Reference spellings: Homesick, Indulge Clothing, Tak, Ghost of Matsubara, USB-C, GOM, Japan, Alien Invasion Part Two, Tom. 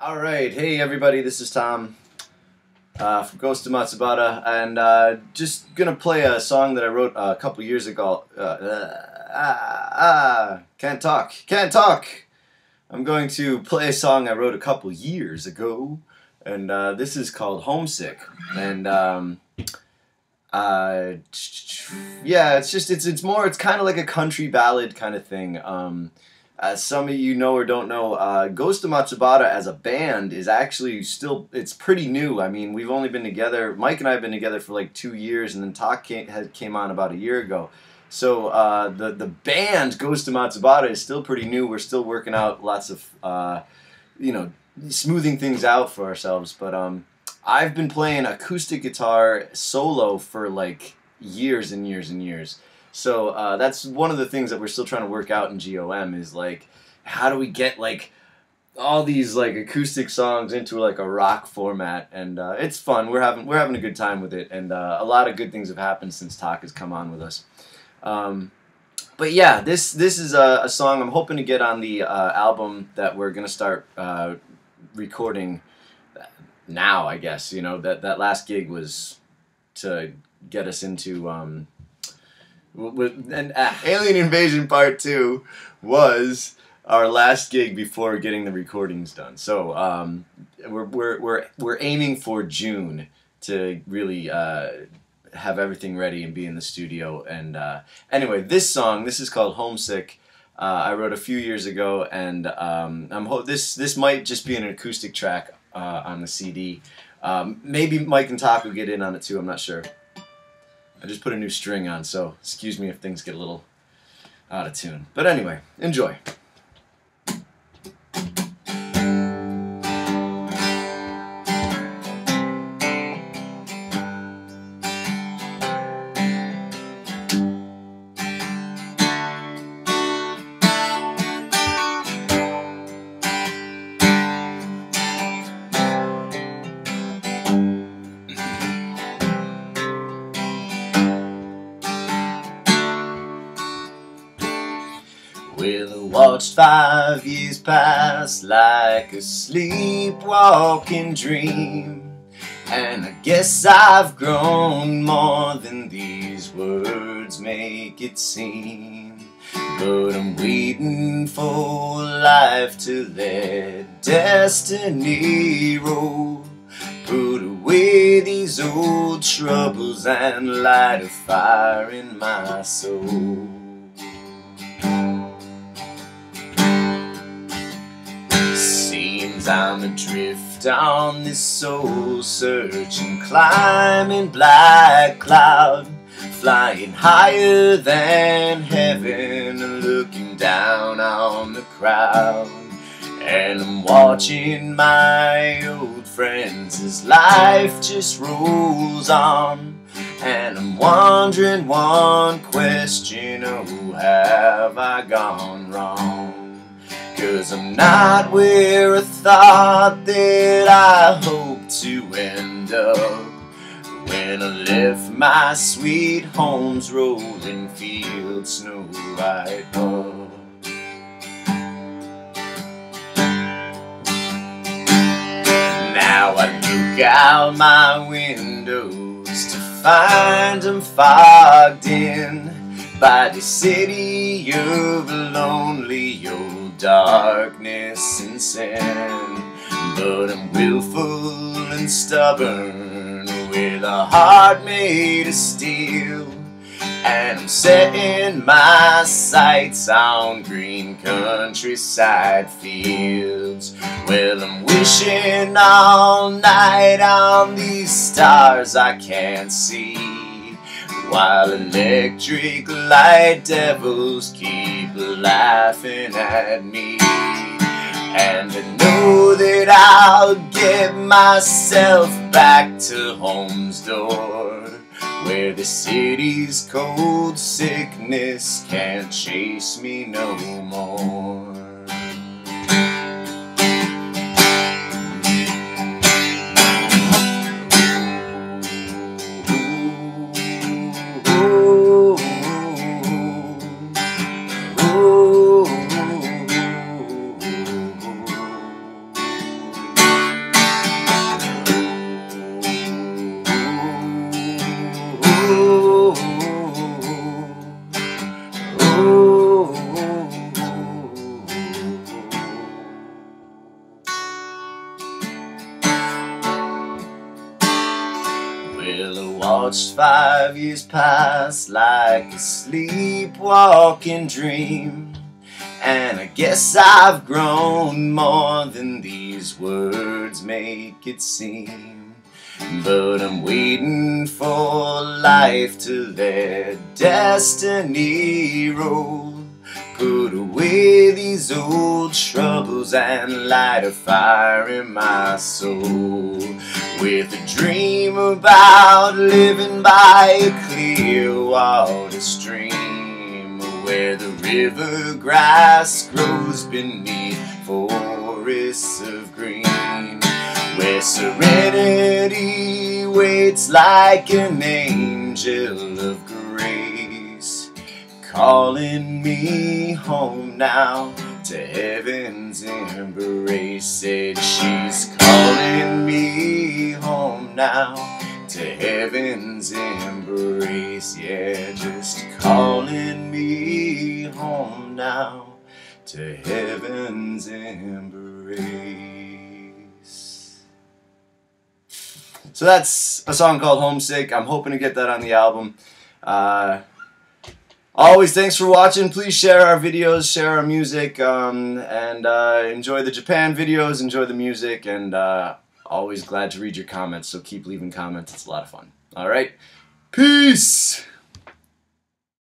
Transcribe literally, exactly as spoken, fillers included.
Alright, hey everybody, this is Tom uh, from Ghost of Matsubara, and uh, just gonna play a song that I wrote a couple years ago. Uh, uh, uh, can't talk, can't talk! I'm going to play a song I wrote a couple years ago, and uh, this is called Homesick, and um, uh, yeah, it's just, it's, it's more, it's kind of like a country ballad kind of thing. Um, As some of you know or don't know, uh, Ghost of Matsubara as a band is actually still, it's pretty new. I mean, we've only been together, Mike and I have been together for like two years, and then Tak came, came on about a year ago. So uh, the, the band Ghost of Matsubara is still pretty new. We're still working out lots of, uh, you know, smoothing things out for ourselves. But um, I've been playing acoustic guitar solo for like years and years and years. So uh, that's one of the things that we're still trying to work out in G O M is like, how do we get like all these like acoustic songs into like a rock format? And uh, it's fun. We're having we're having a good time with it, and uh, a lot of good things have happened since Tak has come on with us. Um, but yeah, this this is a, a song I'm hoping to get on the uh, album that we're gonna start uh, recording now. I guess you know that that last gig was to get us into. Um, With, and uh, Alien Invasion Part Two was our last gig before getting the recordings done. So um, we're we're we're we're aiming for June to really uh, have everything ready and be in the studio. And uh, anyway, this song, this is called Homesick. Uh, I wrote a few years ago, and um, I'm ho this this might just be an acoustic track uh, on the C D. Um, maybe Mike and Tak will get in on it too. I'm not sure. I just put a new string on, so excuse me if things get a little out of tune. But anyway, enjoy. Watched five years pass like a sleepwalking dream, and I guess I've grown more than these words make it seem. But I'm waiting for life to let destiny roll, put away these old troubles and light a fire in my soul. I'm adrift on this soul searching, climbing black cloud, flying higher than heaven, looking down on the crowd. And I'm watching my old friends as life just rolls on, and I'm wondering one question, oh, have I gone wrong? 'Cause I'm not where I thought that I hoped to end up when I left my sweet home's rolling fields, snow white up. Now I look out my windows to find I'm fogged in by the city of lonely old darkness and sin. But I'm willful and stubborn with a heart made of steel, and I'm setting my sights on green countryside fields. Well, I'm wishing all night on these stars I can't see, while electric light devils keep laughing at me. And I know that I'll get myself back to home's door, where the city's cold sickness can't chase me no more. watched five years pass like a sleepwalking dream. And I guess I've grown more than these words make it seem. But I'm waiting for life to let destiny roll. Put away these old troubles and light a fire in my soul. With a dream about living by a clear water stream, where the river grass grows beneath forests of green, where serenity waits like an angel of grace, calling me home now to heaven's embrace. Said she's calling me home now to heaven's embrace. Yeah, just calling me home now to heaven's embrace. So that's a song called Homesick. I'm hoping to get that on the album. Uh, Always, thanks for watching. Please share our videos, share our music, um, and uh, enjoy the Japan videos, enjoy the music, and uh, always glad to read your comments, so keep leaving comments. It's a lot of fun. All right, peace!